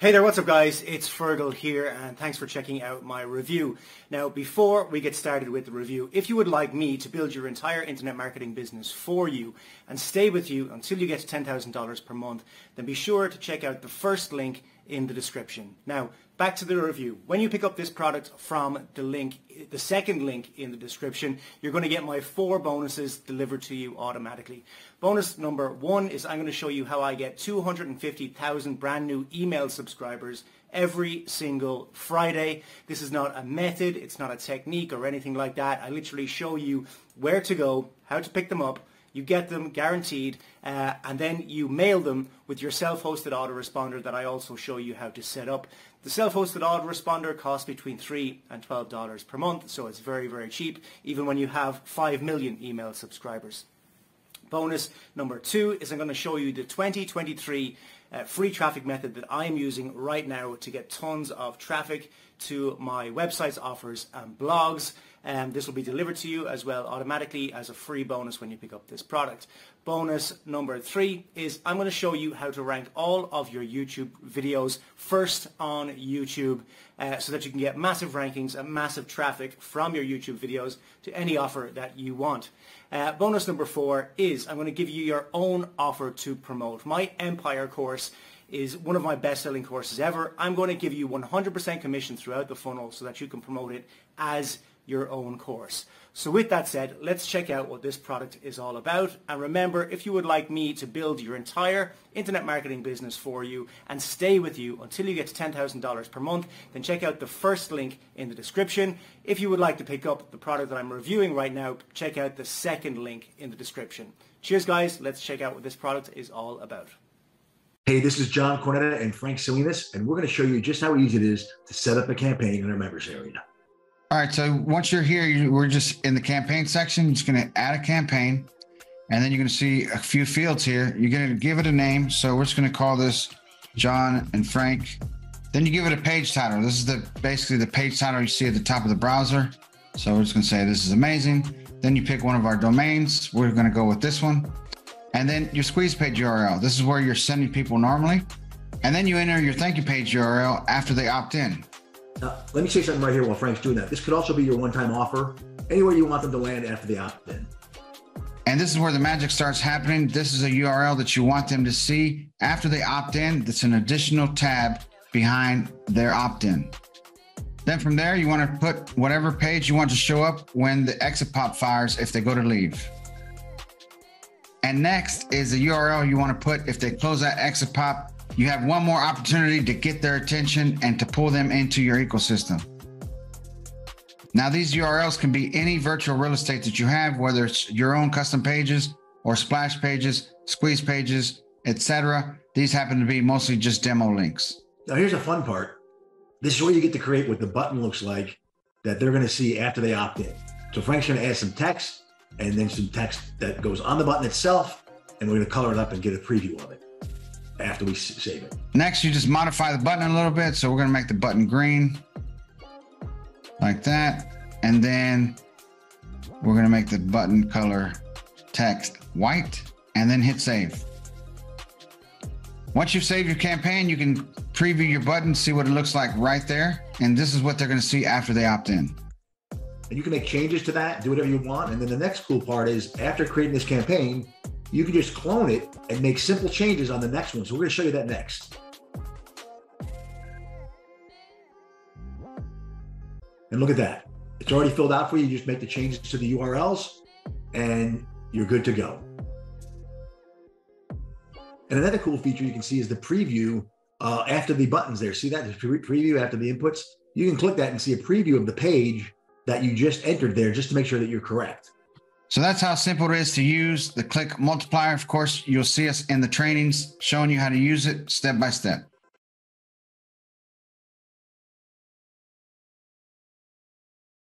Hey there, what's up guys? It's Fergal here and thanks for checking out my review. Now before we get started with the review, if you would like me to build your entire internet marketing business for you and stay with you until you get to $10,000 per month, then be sure to check out the first link in the description. Now back to the review. When you pick up this product from the link, the second link in the description, you're going to get my 4 bonuses delivered to you automatically. Bonus number 1 is I'm going to show you how I get 250,000 brand new email subscribers every single Friday. This is not a method, it's not a technique or anything like that. I literally show you where to go, how to pick them up. You get them guaranteed and then you mail them with your self-hosted autoresponder that I also show you how to set up. The self-hosted autoresponder costs between $3 and $12 per month, so it's very, very cheap, even when you have 5 million email subscribers. Bonus number 2 is I'm going to show you the 2023 free traffic method that I'm using right now to get tons of traffic to my websites, offers and blogs. This will be delivered to you as well automatically as a free bonus when you pick up this product. Bonus number 3 is I'm going to show you how to rank all of your YouTube videos first on YouTube so that you can get massive rankings and massive traffic from your YouTube videos to any offer that you want. Bonus number 4 is I'm going to give you your own offer to promote. My Empire course is one of my best-selling courses ever. I'm going to give you 100% commission throughout the funnel so that you can promote it as your own course. So with that said, let's check out what this product is all about. And remember, if you would like me to build your entire internet marketing business for you and stay with you until you get to $10,000 per month, then check out the first link in the description. If you would like to pick up the product that I'm reviewing right now, check out the second link in the description. Cheers guys, let's check out what this product is all about. Hey, this is John Cornetta and Frank Salinas, and we're going to show you just how easy it is to set up a campaign in our members area. All right, so once you're here, we're just in the campaign section. You're just going to add a campaign, and then you're going to see a few fields here. You're going to give it a name, so we're just going to call this John and Frank. Then you give it a page title. This is basically the page title you see at the top of the browser. So we're just going to say this is amazing. Then you pick one of our domains. We're going to go with this one. And then your squeeze page URL. This is where you're sending people normally. And then you enter your thank you page URL after they opt in. Now, let me say something right here while Frank's doing that. This could also be your one-time offer, anywhere you want them to land after they opt in. And this is where the magic starts happening. This is a URL that you want them to see after they opt in. That's an additional tab behind their opt-in. Then from there, you want to put whatever page you want to show up when the exit pop fires if they go to leave. And next is the URL you want to put if they close that exit pop. You have one more opportunity to get their attention and to pull them into your ecosystem. Now, these URLs can be any virtual real estate that you have, whether it's your own custom pages or splash pages, squeeze pages, etc. These happen to be mostly just demo links. Now, here's a fun part. This is where you get to create what the button looks like that they're going to see after they opt in. So Frank's going to add some text and then some text that goes on the button itself, and we're going to color it up and get a preview of it after we save it. Next, you just modify the button a little bit. So we're gonna make the button green like that. And then we're gonna make the button color text white and then hit save. Once you've saved your campaign, you can preview your button, see what it looks like right there. And this is what they're gonna see after they opt in. And you can make changes to that, do whatever you want. And then the next cool part is after creating this campaign, you can just clone it and make simple changes on the next one. So we're going to show you that next. And look at that. It's already filled out for you. You just make the changes to the URLs and you're good to go. And another cool feature you can see is the preview after the buttons there. See that? There's preview after the inputs. You can click that and see a preview of the page that you just entered there just to make sure that you're correct. So that's how simple it is to use the Click Multiplier. Of course, you'll see us in the trainings showing you how to use it step by step.